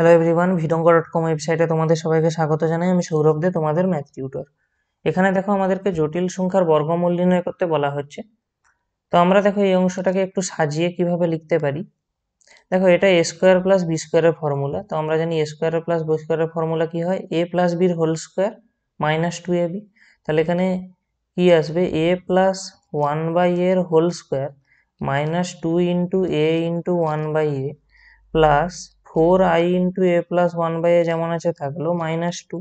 Hello everyone vidonko.com वेबसाइटे तुम्हारे सबाई के स्वागत जानाई। आमि सौरभ दे तुम्हारे मैथ टिउटर। एखाने देखो आमादेरके जटिल संख्यार वर्गमूल निर्णय करते बला होच्छे। तो आमरा देखो एई अंशटाके एकटु साजिये किभाबे लिखते पारी। देखो एटा ए स्कोयार प्लस बी स्कोयारेर फर्मुला। तो आमरा जानि ए स्कोयार प्लस बी स्कोयारेर फर्मुला कि हय ए प्लस बिर whole square minus two A B. ताहले एखाने कि आसबे ए प्लस वन बाई एर whole square minus two into A into one by A plus four I into A plus one by जेमन आछे थाकलो माइनस टू।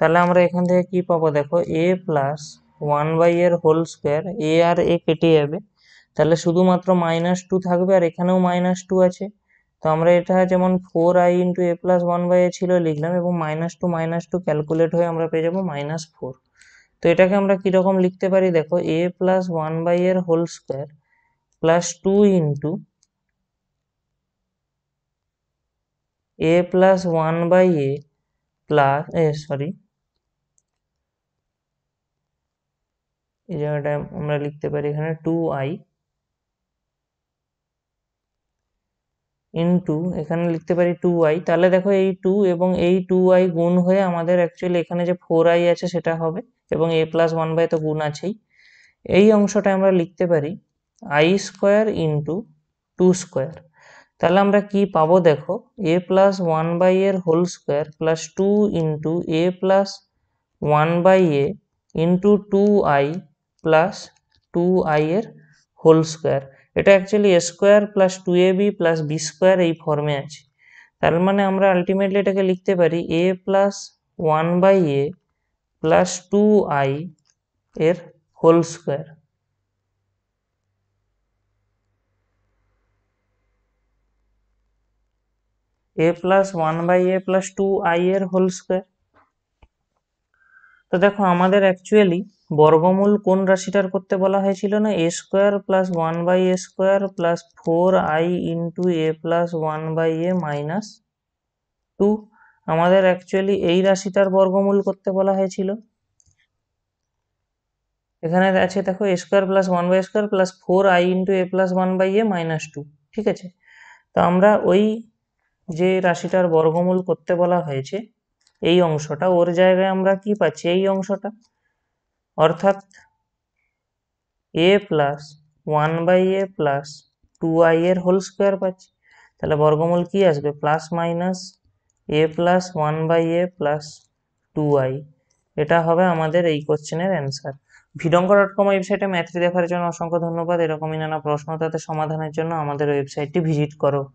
ताहले आमरा एखान थेके कि पाबो देखो ए प्लस वन बाई एर होल स्कोयार ए आर ए केटे जाबे। ताहले शुधुमात्र माइनस टू थाकबे आर एखानेओ माइनस टू आछे। तो आमरा एटा जेमन four I into A plus one by ए छिलो लिखलाम एबं माइनस टू क्यालकुलेट हये आमरा पेये जाबो माइनस फोर। तो एटाके आमरा कि रकम लिखते पारी देखो ए प्लस वन बाई एर whole square plus two into A plus one by A plus sorry लिखते पारी टू आई इंटू एखाने लिखते पारी टू आई। ताहले देखो ए टू एबं ए टू आई गुण होये आमादेर एक्चुअली एखाने जे फोर आई आछे सेटा होबे एबं ए प्लस वन बाई तो गुण आछेई। एई अंशटा आमरा लिखते पारी I square into two square. ताहले आमरा कि पाबो देखो ए प्लस वन बाई एर whole square plus two into A plus one by A into two I plus two आई एर होल स्कोयार। एटा actually A square plus two A B plus B square एई फर्मे आछे। तार माने आमरा आल्टिमेटली एटाके लिखते पारी ए plus one by A plus two आई एर whole square. A plus one by A plus two आई एर होल स्कोर। तो देखो आमादेर एक्चुअली वर्गमूल कोन राशिटार करते बला हयेछिलो ना A square plus one by A square plus four I into A plus one by A minus two. आमादेर एक्चुअली एई राशिटार वर्गमूल करते बला हयेछिलो। एखाने आछे देखो A square plus one by A square plus four I into A plus one by A minus two. ठीक आछे। तो आमरा ओई जे राशिटार वर्गमूल करते बला हयेछे एई अंशटा ओर जायगाय आमरा कि पाচ্ছি एई अंशटा अर्थात ए plus one by A plus two आई एर होल स्कोयार पाচ্ছি। ताहले वर्गमूल कि आसबे plus minus A plus one by A plus two आई। एटा होबे आमादेर एई क्वेश्चनेर आंसर। vidonko.com वेबसाइटे मैथটি দেখার জন্য অসংখ্য ধন্যবাদ। এরকমই নানা প্রশ্ন তাতে সমাধানের জন্য আমাদের ওয়েবসাইটটি ভিজিট করো।